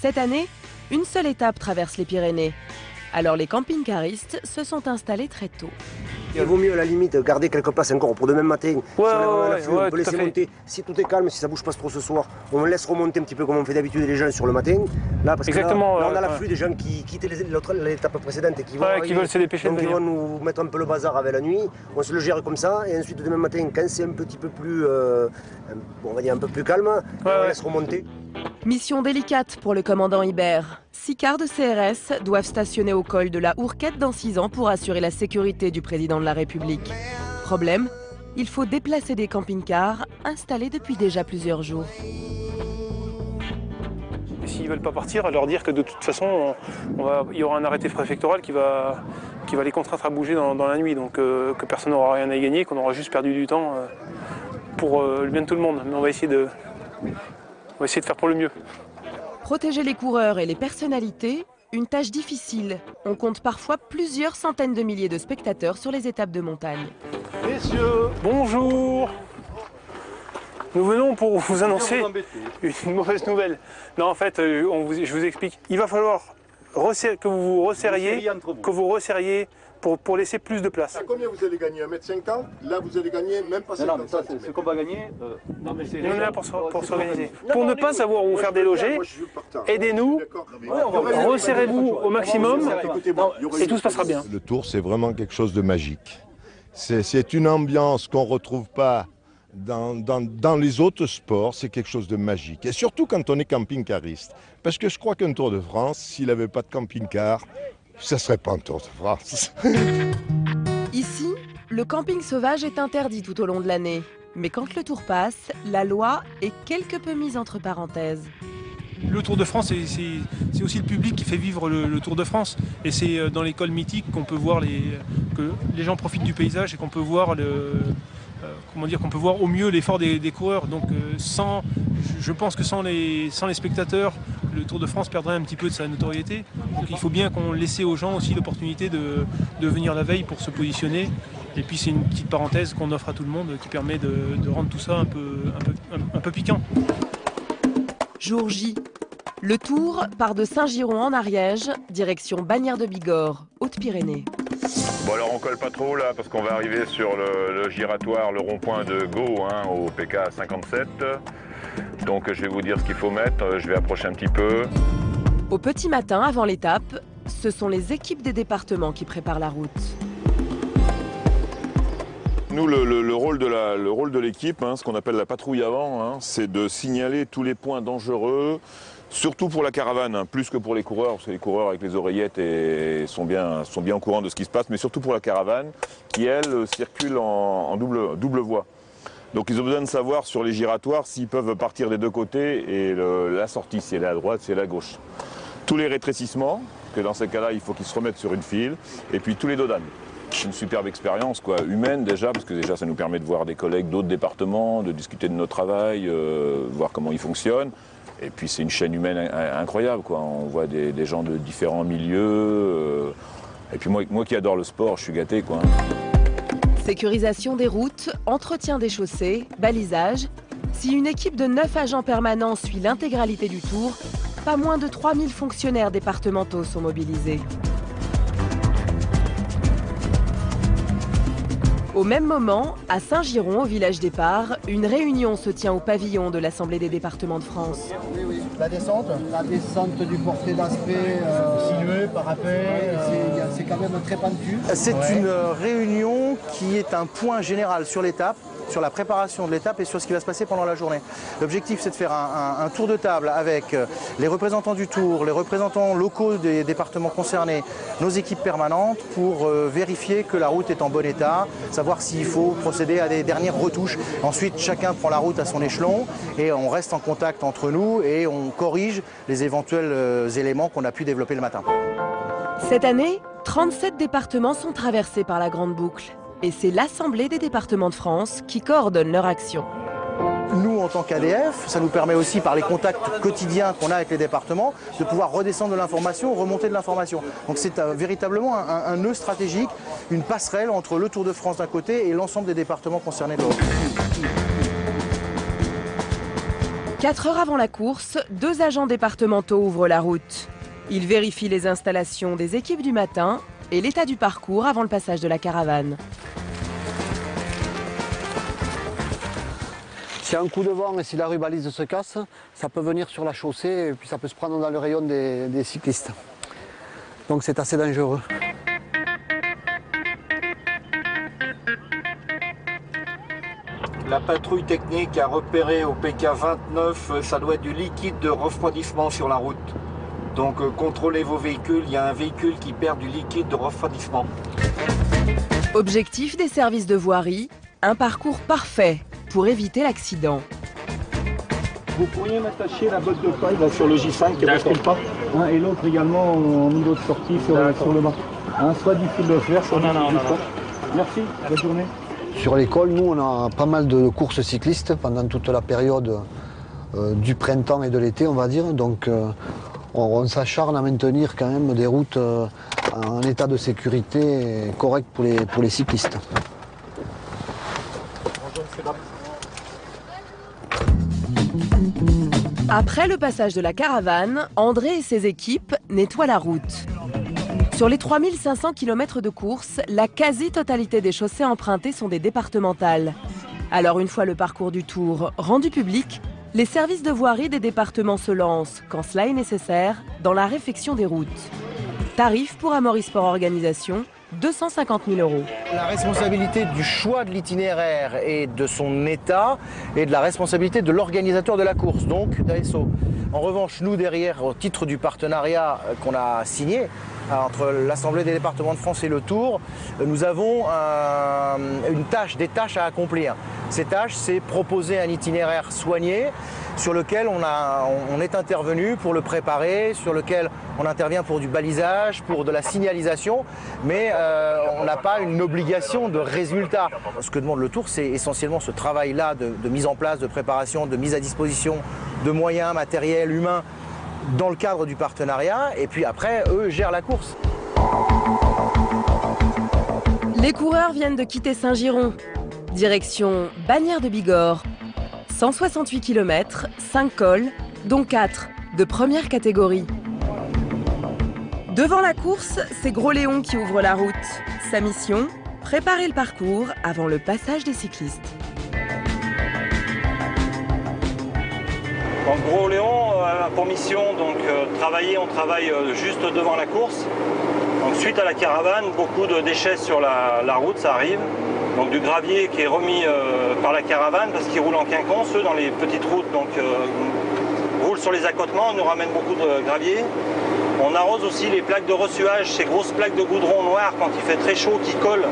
Cette année, une seule étape traverse les Pyrénées. Alors les camping-caristes se sont installés très tôt. Il vaut mieux à la limite garder quelques places encore pour demain matin. On peut laisser monter. Si tout est calme, si ça bouge pas trop ce soir, on laisse remonter un petit peu comme on fait d'habitude les gens sur le matin. Là, parce exactement, que là, on a l'afflux des gens qui quittent l'étape précédente et qui vont arriver, qui veulent se dépêcher. Donc ils vont nous mettre un peu le bazar avec la nuit. On se le gère comme ça et ensuite demain matin, quand c'est un petit peu plus, on va dire un peu plus calme, on laisse remonter. Mission délicate pour le commandant Hibert. 6 quarts de CRS doivent stationner au col de la Hourquette dans 6 ans pour assurer la sécurité du président de la République. Problème, il faut déplacer des camping-cars installés depuis déjà plusieurs jours. S'ils ne veulent pas partir, leur dire que de toute façon, il y aura un arrêté préfectoral qui va les contraindre à bouger dans la nuit. Donc que personne n'aura rien à gagner, qu'on aura juste perdu du temps pour le bien de tout le monde. Mais on va essayer de... On va essayer de faire pour le mieux. Protéger les coureurs et les personnalités, une tâche difficile. On compte parfois plusieurs centaines de milliers de spectateurs sur les étapes de montagne. Messieurs, bonjour. Nous venons pour vous annoncer une mauvaise nouvelle. Non, en fait, je vous explique. Il va falloir que vous resserriez pour laisser plus de place. À combien vous allez gagner? 1,50 m? Là, vous allez gagner même pas 50 centimes. Non, mais ça, c'est qu'on va gagner. Non, mais on est là pour s'organiser. Pour ne pas savoir où vous faire déloger, aidez-nous, resserrez-vous au maximum et tout se passera bien. Le Tour, c'est vraiment quelque chose de magique. C'est une ambiance qu'on ne retrouve pas dans les autres sports, c'est quelque chose de magique. Et surtout quand on est camping-cariste. Parce que je crois qu'un Tour de France, s'il n'avait pas de camping-car, ça serait pas un Tour de France. Ici, le camping sauvage est interdit tout au long de l'année. Mais quand le Tour passe, la loi est quelque peu mise entre parenthèses. Le Tour de France, c'est aussi le public qui fait vivre le Tour de France. Et c'est dans les cols mythiques qu'on peut voir que les gens profitent du paysage et qu'on peut voir au mieux l'effort des coureurs. Donc je pense que sans les spectateurs, le Tour de France perdrait un petit peu de sa notoriété. Donc il faut bien qu'on laisse aux gens aussi l'opportunité de venir la veille pour se positionner. Et puis c'est une petite parenthèse qu'on offre à tout le monde qui permet de rendre tout ça un peu piquant. Jour J. Le Tour part de Saint-Girons en Ariège, direction Bagnères-de-Bigorre, Hautes-Pyrénées. Bon alors on colle pas trop là parce qu'on va arriver sur le giratoire, le rond-point de Gau au PK 57. Donc je vais vous dire ce qu'il faut mettre, je vais approcher un petit peu. Au petit matin avant l'étape, ce sont les équipes des départements qui préparent la route. Nous, le rôle de l'équipe, ce qu'on appelle la patrouille avant, c'est de signaler tous les points dangereux, surtout pour la caravane, plus que pour les coureurs, parce que les coureurs avec les oreillettes sont bien au courant de ce qui se passe, mais surtout pour la caravane, qui, elle, circule en double voie. Donc ils ont besoin de savoir sur les giratoires s'ils peuvent partir des deux côtés, et la sortie, si elle est à droite, si elle est à gauche. tous les rétrécissements, que dans ces cas-là, il faut qu'ils se remettent sur une file, et puis tous les dos d'âne. Une superbe expérience quoi, humaine déjà, parce que déjà ça nous permet de voir des collègues d'autres départements, de discuter de notre travail, voir comment ils fonctionnent. Et puis c'est une chaîne humaine incroyable, quoi. On voit des gens de différents milieux. Et puis moi qui adore le sport, je suis gâté, quoi. Sécurisation des routes, entretien des chaussées, balisage. Si une équipe de 9 agents permanents suit l'intégralité du Tour, pas moins de 3000 fonctionnaires départementaux sont mobilisés. Au même moment, à Saint-Girons, au village départ, une réunion se tient au pavillon de l'Assemblée des départements de France. Oui, oui. La descente du porté d'aspect sinueux, parapet, c'est quand même très pentu. C'est une réunion qui est un point général sur l'étape, sur la préparation de l'étape et sur ce qui va se passer pendant la journée. L'objectif, c'est de faire un tour de table avec les représentants du Tour, les représentants locaux des départements concernés, nos équipes permanentes pour vérifier que la route est en bon état, savoir s'il faut procéder à des dernières retouches. Ensuite, chacun prend la route à son échelon et on reste en contact entre nous et on corrige les éventuels éléments qu'on a pu développer le matin. Cette année, 37 départements sont traversés par la Grande Boucle. Et c'est l'Assemblée des départements de France qui coordonne leur action. Nous, en tant qu'ADF, ça nous permet aussi, par les contacts quotidiens qu'on a avec les départements, de pouvoir redescendre de l'information, remonter de l'information. Donc c'est véritablement un nœud stratégique, une passerelle entre le Tour de France d'un côté et l'ensemble des départements concernés de l'autre. 4 heures avant la course, 2 agents départementaux ouvrent la route. Ils vérifient les installations des équipes du matin et l'état du parcours avant le passage de la caravane. Si un coup de vent et si la rue balise se casse, ça peut venir sur la chaussée et puis ça peut se prendre dans le rayon des cyclistes. Donc c'est assez dangereux. La patrouille technique a repéré au PK 29, ça doit être du liquide de refroidissement sur la route. Donc contrôlez vos véhicules, il y a un véhicule qui perd du liquide de refroidissement. Objectif des services de voirie, un parcours parfait pour éviter l'accident. Vous pourriez m'attacher la botte de paille là, sur le J5 qui ne bascule pas, hein, et l'autre également en îlot de sortie sur le banc. Hein, soit du fil de fer, soit du fil de fer. Merci, bonne journée. Sur l'école, nous on a pas mal de courses cyclistes pendant toute la période du printemps et de l'été, on va dire. Donc, on s'acharne à maintenir quand même des routes en état de sécurité correct pour les cyclistes. Après le passage de la caravane, André et ses équipes nettoient la route. Sur les 3500 km de course, la quasi-totalité des chaussées empruntées sont des départementales. Alors une fois le parcours du Tour rendu public, les services de voirie des départements se lancent, quand cela est nécessaire, dans la réfection des routes. Tarif pour Amaury Sport Organisation, 250 000 €. La responsabilité du choix de l'itinéraire et de son état est de la responsabilité de l'organisateur de la course, donc d'ASO. En revanche, nous derrière, au titre du partenariat qu'on a signé entre l'Assemblée des départements de France et le Tour, nous avons des tâches à accomplir. Ces tâches, c'est proposer un itinéraire soigné sur lequel on est intervenu pour le préparer, sur lequel on intervient pour du balisage, pour de la signalisation, mais on n'a pas une obligation de résultat. Ce que demande le Tour, c'est essentiellement ce travail-là de mise en place, de préparation, de mise à disposition de moyens matériels, humains, dans le cadre du partenariat, et puis après, eux gèrent la course. Les coureurs viennent de quitter Saint-Girons. Direction Bagnères-de-Bigorre. 168 km, 5 cols, dont 4 de première catégorie. Devant la course, c'est Gros Léon qui ouvre la route. Sa mission, préparer le parcours avant le passage des cyclistes. En Gros Léon a pour mission donc travailler, on travaille juste devant la course. Donc, suite à la caravane, beaucoup de déchets sur la route, ça arrive. Donc du gravier qui est remis par la caravane parce qu'ils roulent en quinconce, eux, dans les petites routes, donc roulent sur les accotements, on nous ramène beaucoup de gravier. On arrose aussi les plaques de ressuage, ces grosses plaques de goudron noir quand il fait très chaud qui collent,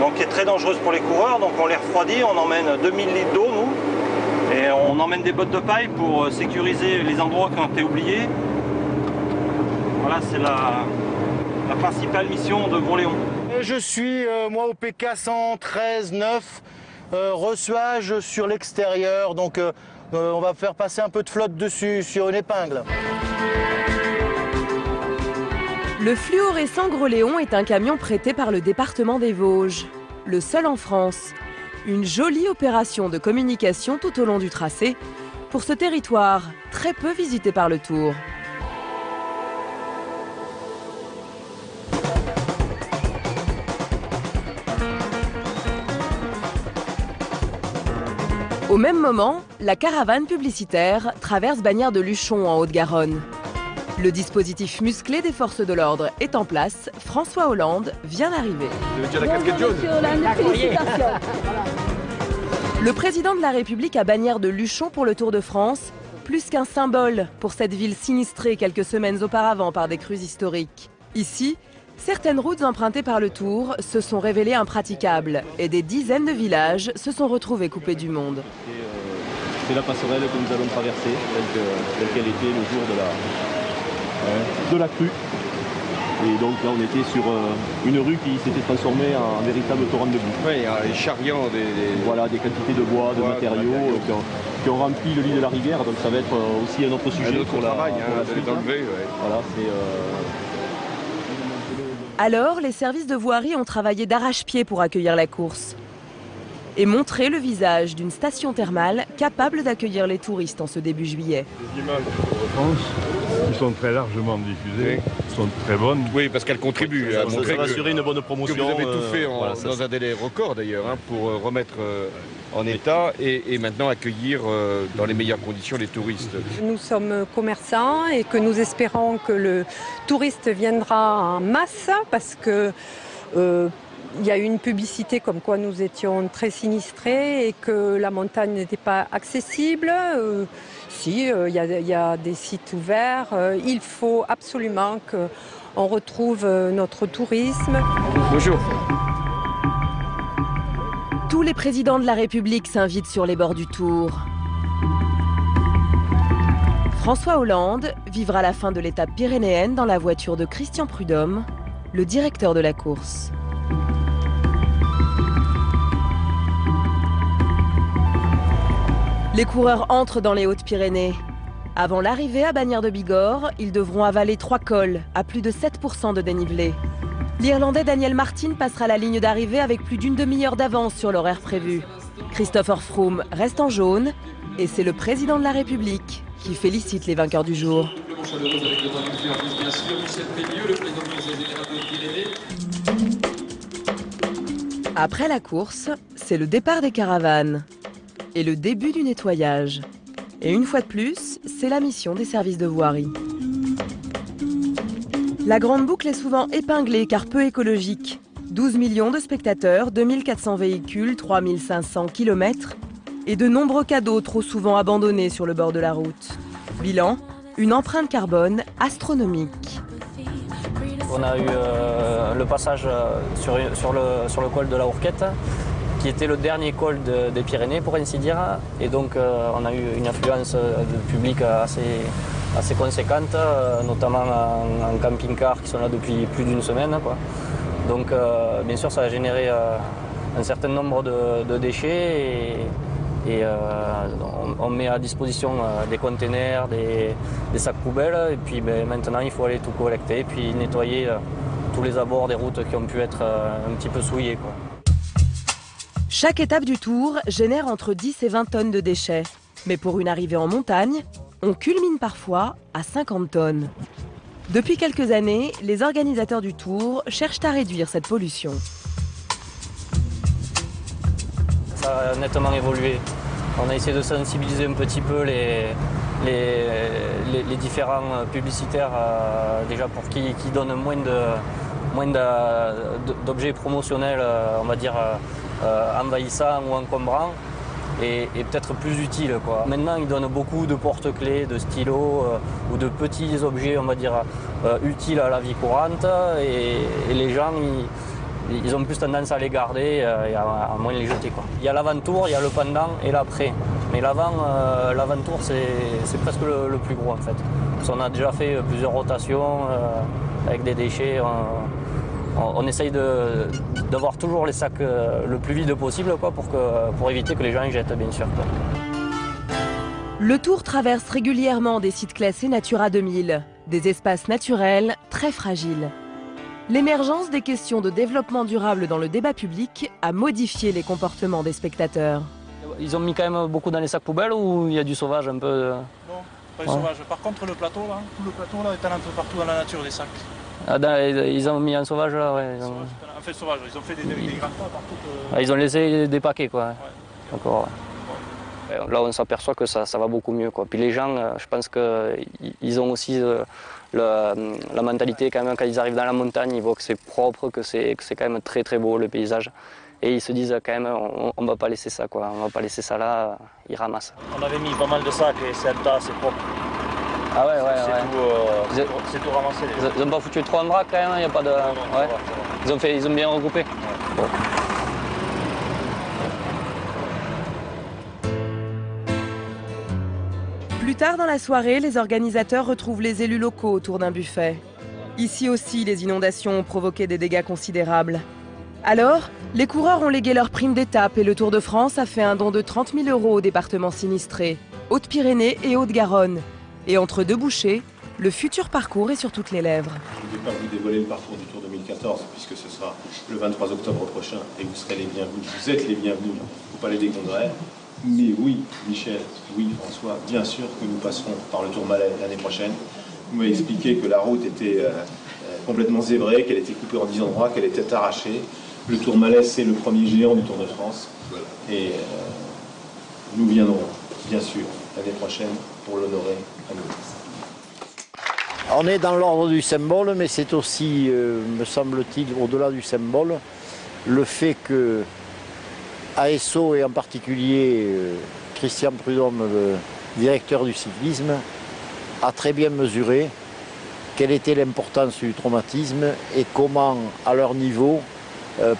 donc qui est très dangereuse pour les coureurs, donc on les refroidit, on emmène 2000 litres d'eau nous. Et on emmène des bottes de paille pour sécuriser les endroits quand t'es oublié. Voilà, c'est la principale mission de Bourléon. Je suis, moi, au PK 113-9, reçuage sur l'extérieur. Donc, on va faire passer un peu de flotte dessus, sur une épingle. Le fluorescent Gros-Léon est un camion prêté par le département des Vosges. Le seul en France. Une jolie opération de communication tout au long du tracé pour ce territoire très peu visité par le Tour. Au même moment, la caravane publicitaire traverse Bagnères-de-Luchon en Haute-Garonne. Le dispositif musclé des forces de l'ordre est en place. François Hollande vient d'arriver. Le président de la République à Bagnères-de-Luchon pour le Tour de France, plus qu'un symbole pour cette ville sinistrée quelques semaines auparavant par des crues historiques. Ici, certaines routes empruntées par le Tour se sont révélées impraticables et des dizaines de villages se sont retrouvés coupés du monde. C'est la passerelle que nous allons traverser, telle qu'elle était le jour de la crue. Et donc là on était sur une rue qui s'était transformée en un véritable torrent de boue. Oui, les charriants, voilà, des quantités de bois, de matériaux. Qui ont rempli le lit de la rivière, donc ça va être aussi un autre sujet. Un autre travail, d'enlever. Ouais. Voilà, alors les services de voirie ont travaillé d'arrache-pied pour accueillir la course et montrer le visage d'une station thermale capable d'accueillir les touristes en ce début juillet. Les images de France, qui sont très largement diffusées, sont très bonnes. Oui, parce qu'elles contribuent à montrer assurer une bonne promotion. Que vous avez tout fait dans un délai record d'ailleurs, pour remettre en état et maintenant accueillir dans les meilleures conditions les touristes. Nous sommes commerçants et que nous espérons que le touriste viendra en masse parce que... il y a eu une publicité comme quoi nous étions très sinistrés et que la montagne n'était pas accessible. Il y a des sites ouverts. Il faut absolument qu'on retrouve notre tourisme. Bonjour. Tous les présidents de la République s'invitent sur les bords du Tour. François Hollande vivra la fin de l'étape pyrénéenne dans la voiture de Christian Prudhomme, le directeur de la course. Les coureurs entrent dans les Hautes-Pyrénées. Avant l'arrivée à Bagnères-de-Bigorre, ils devront avaler 3 cols à plus de 7% de dénivelé. L'Irlandais Daniel Martin passera la ligne d'arrivée avec plus d'une demi-heure d'avance sur l'horaire prévu. Christopher Froome reste en jaune et c'est le président de la République qui félicite les vainqueurs du jour. Après la course, c'est le départ des caravanes et le début du nettoyage. Et une fois de plus, c'est la mission des services de voirie. La Grande Boucle est souvent épinglée car peu écologique. 12 millions de spectateurs, 2400 véhicules, 3500 km et de nombreux cadeaux trop souvent abandonnés sur le bord de la route. Bilan, une empreinte carbone astronomique. On a eu le passage sur le col de la Hourquette, qui était le dernier col des Pyrénées, pour ainsi dire. Et donc, on a eu une affluence de public assez conséquente, notamment en camping-car qui sont là depuis plus d'une semaine. Donc, bien sûr, ça a généré un certain nombre de déchets. Et on met à disposition des containers, des sacs poubelles. Et puis, maintenant, il faut aller tout collecter et puis nettoyer tous les abords des routes qui ont pu être un petit peu souillées. Chaque étape du Tour génère entre 10 et 20 tonnes de déchets. Mais pour une arrivée en montagne, on culmine parfois à 50 tonnes. Depuis quelques années, les organisateurs du Tour cherchent à réduire cette pollution. Ça a nettement évolué. On a essayé de sensibiliser un petit peu les différents publicitaires, déjà pour qui donnent moins d'objets promotionnels, on va dire, envahissant ou encombrant et peut-être plus utile. Maintenant, ils donnent beaucoup de porte-clés, de stylos ou de petits objets, on va dire, utiles à la vie courante et les gens, ils ont plus tendance à les garder et à moins les jeter. Il y a l'avant-tour, il y a le pendant et l'après. Mais l'avant-tour, c'est presque le plus gros en fait. Parce qu'on a déjà fait plusieurs rotations avec des déchets. On essaye d'avoir toujours les sacs le plus vide possible quoi, pour éviter que les gens y jettent bien sûr. Quoi. Le Tour traverse régulièrement des sites classés Natura 2000, des espaces naturels très fragiles. L'émergence des questions de développement durable dans le débat public a modifié les comportements des spectateurs. Ils ont mis quand même beaucoup dans les sacs poubelles ou il y a du sauvage un peu? Non, pas du sauvage. Par contre, le plateau, là, tout le plateau là, est allé un peu partout dans la nature des sacs. Ah, ils ont mis un sauvage là, ouais. Sauvage, ils ont fait des grappes partout. Ah, ils ont laissé des paquets quoi. Ouais. D'accord. Ouais. Là, on s'aperçoit que ça va beaucoup mieux quoi. Puis les gens, je pense qu'ils ont aussi la mentalité quand même, quand ils arrivent dans la montagne, ils voient que c'est propre, que c'est quand même très très beau le paysage. Et ils se disent quand même, on ne va pas laisser ça quoi, on va pas laisser ça là, ils ramassent. On avait mis pas mal de sacs et celle-là, c'est propre. Ah ouais, ouais. C'est tout ramassé. Ils n'ont pas foutu trop en vrac quand même, il n'y a pas de... Non, non, ouais. Ils ont bien regroupé. Ouais. Bon. Plus tard dans la soirée, les organisateurs retrouvent les élus locaux autour d'un buffet. Ici aussi, les inondations ont provoqué des dégâts considérables. Alors, les coureurs ont légué leur prime d'étape et le Tour de France a fait un don de 30 000 € aux départements sinistrés, Hautes-Pyrénées et Haute-Garonne. Et entre deux bouchées, le futur parcours est sur toutes les lèvres. Je ne vais pas vous dévoiler le parcours du Tour 2014, puisque ce sera le 23 octobre prochain et vous serez les bienvenus, vous êtes les bienvenus au Palais des Congrès. Mais oui, Michel, oui, François, bien sûr que nous passerons par le Tourmalet l'année prochaine. Vous m'avez expliqué que la route était complètement zébrée, qu'elle était coupée en 10 endroits, qu'elle était arrachée. Le Tourmalet, c'est le premier géant du Tour de France. Voilà. Et nous viendrons, bien sûr, l'année prochaine pour l'honorer à nous. On est dans l'ordre du symbole, mais c'est aussi, me semble-t-il, au-delà du symbole, le fait que ASO et en particulier Christian Prudhomme, le directeur du cyclisme, a très bien mesuré quelle était l'importance du traumatisme et comment, à leur niveau,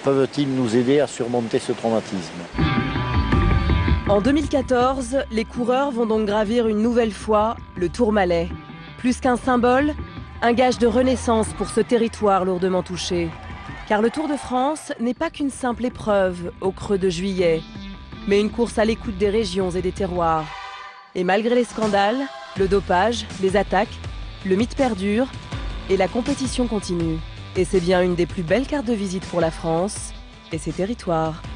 peuvent-ils nous aider à surmonter ce traumatisme. En 2014, les coureurs vont donc gravir une nouvelle fois le Tourmalet. Plus qu'un symbole, un gage de renaissance pour ce territoire lourdement touché. Car le Tour de France n'est pas qu'une simple épreuve au creux de juillet, mais une course à l'écoute des régions et des terroirs. Et malgré les scandales, le dopage, les attaques, le mythe perdure et la compétition continue. Et c'est bien une des plus belles cartes de visite pour la France et ses territoires.